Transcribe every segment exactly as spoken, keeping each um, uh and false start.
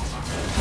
You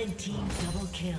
Red team double kill.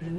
Blue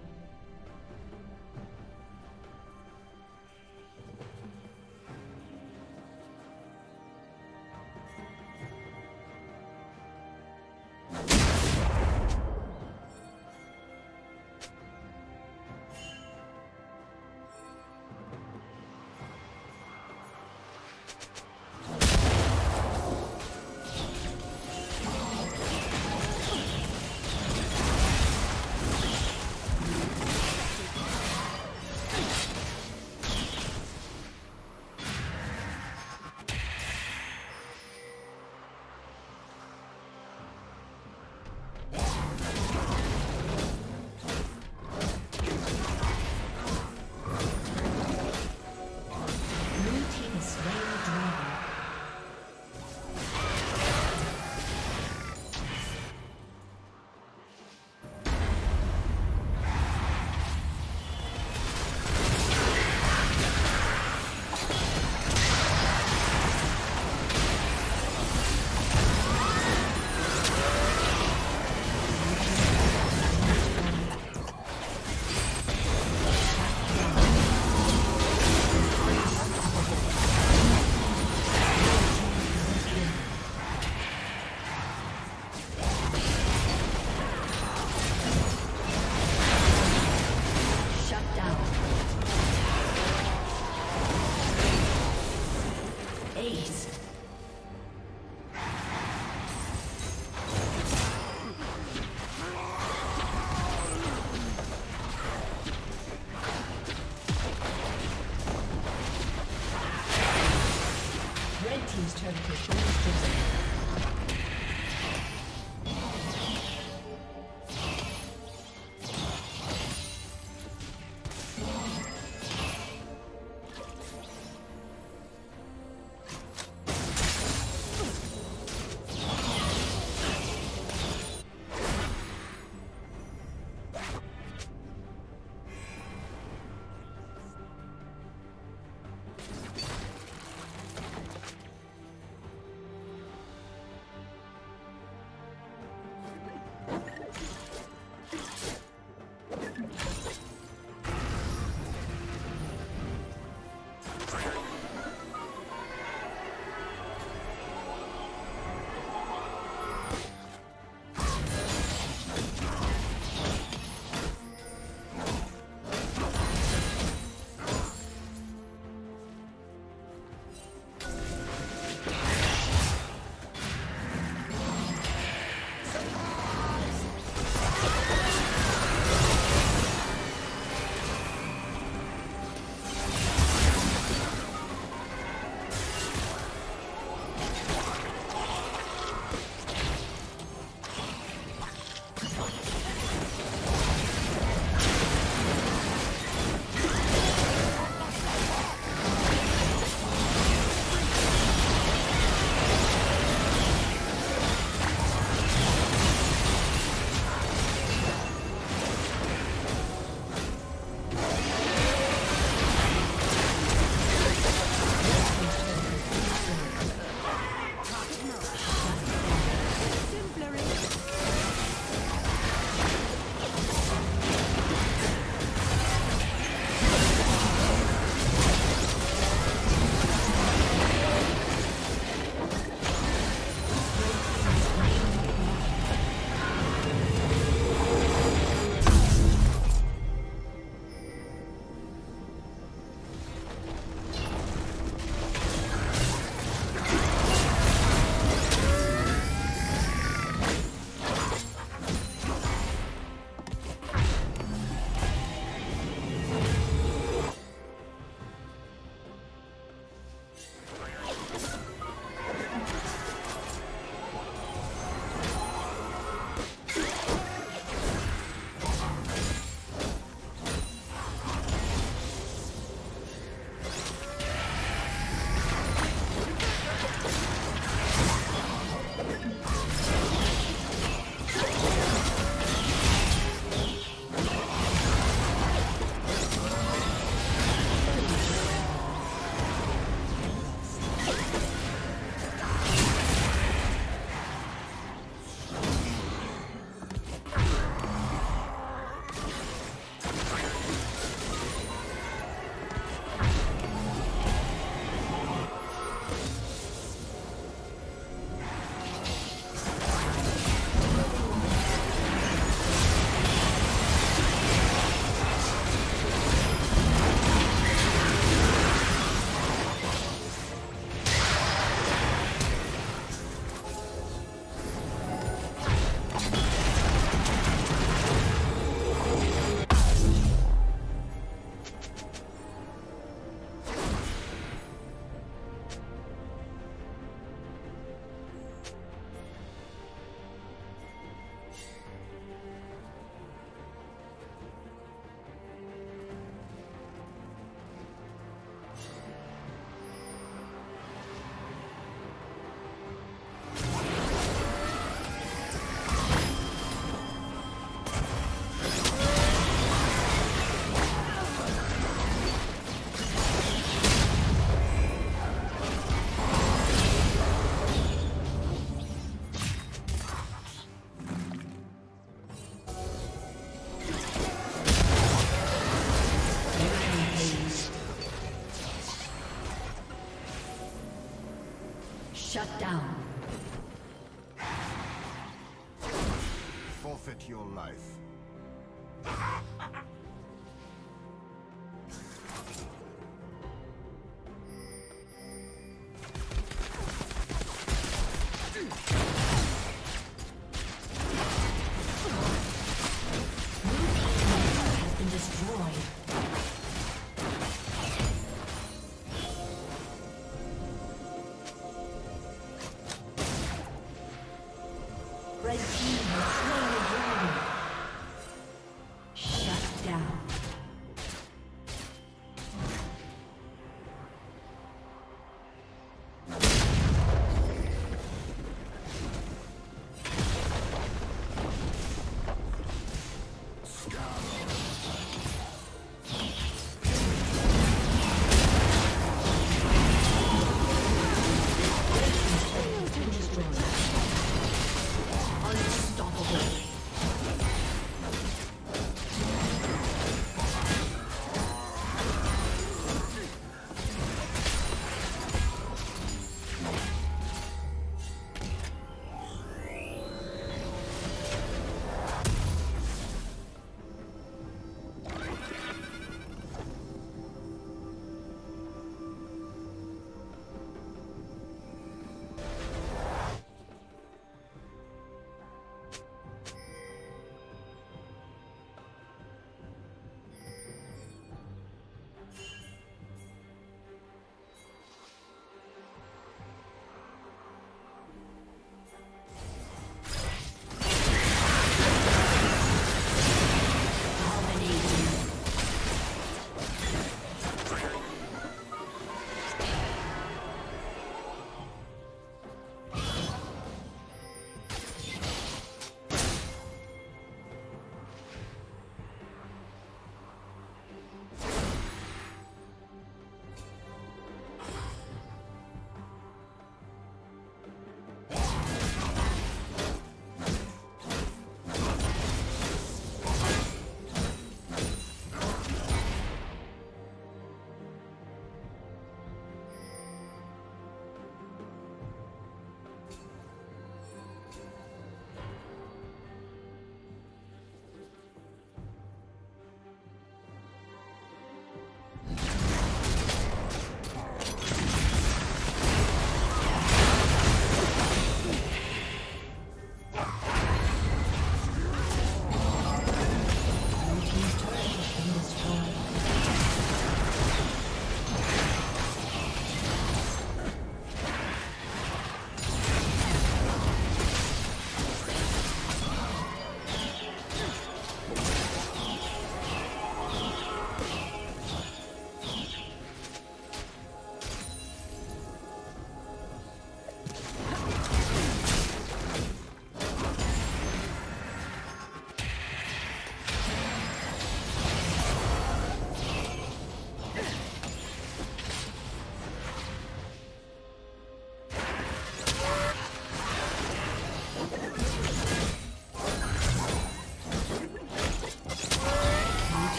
forfeit your life.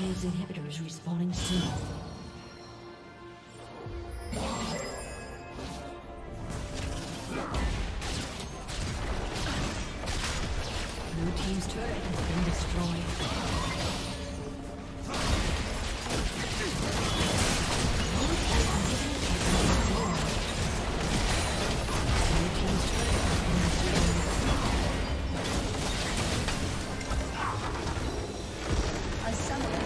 team's inhibitor is respawning soon. Blue team's turret has been destroyed. Someone